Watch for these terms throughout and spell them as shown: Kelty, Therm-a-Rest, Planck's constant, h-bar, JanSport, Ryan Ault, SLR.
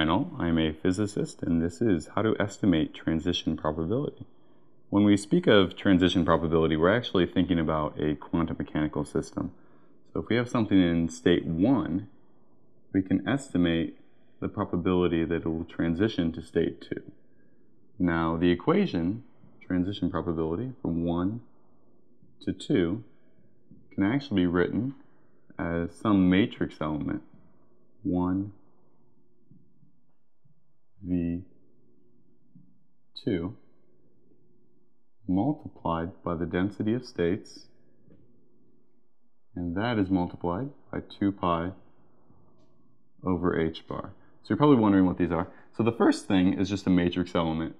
Ryan Ault. I am a physicist, and this is how to estimate transition probability. When we speak of transition probability, we're actually thinking about a quantum mechanical system. So if we have something in state 1, we can estimate the probability that it will transition to state 2. Now the equation, transition probability from 1 to 2, can actually be written as some matrix element, 1v2 multiplied by the density of states, and that is multiplied by 2 pi over h-bar. So you're probably wondering what these are. So the first thing is just a matrix element,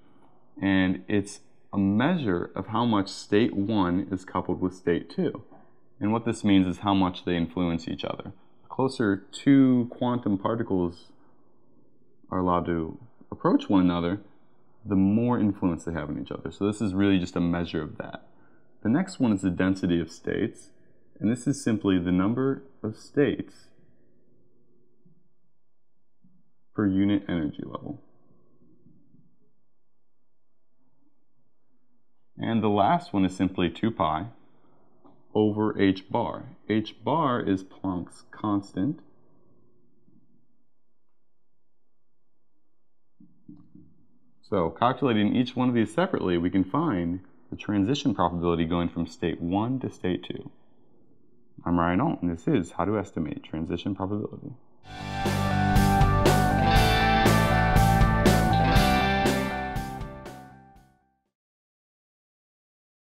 and it's a measure of how much state 1 is coupled with state 2. And what this means is how much they influence each other. The closer two quantum particles are allowed to approach one another, the more influence they have on each other. So this is really just a measure of that. The next one is the density of states, and this is simply the number of states per unit energy level. And the last one is simply 2 pi over h-bar. H-bar is Planck's constant. So calculating each one of these separately, we can find the transition probability going from state 1 to state 2. I'm Ryan Ault, and this is How to Estimate Transition Probability.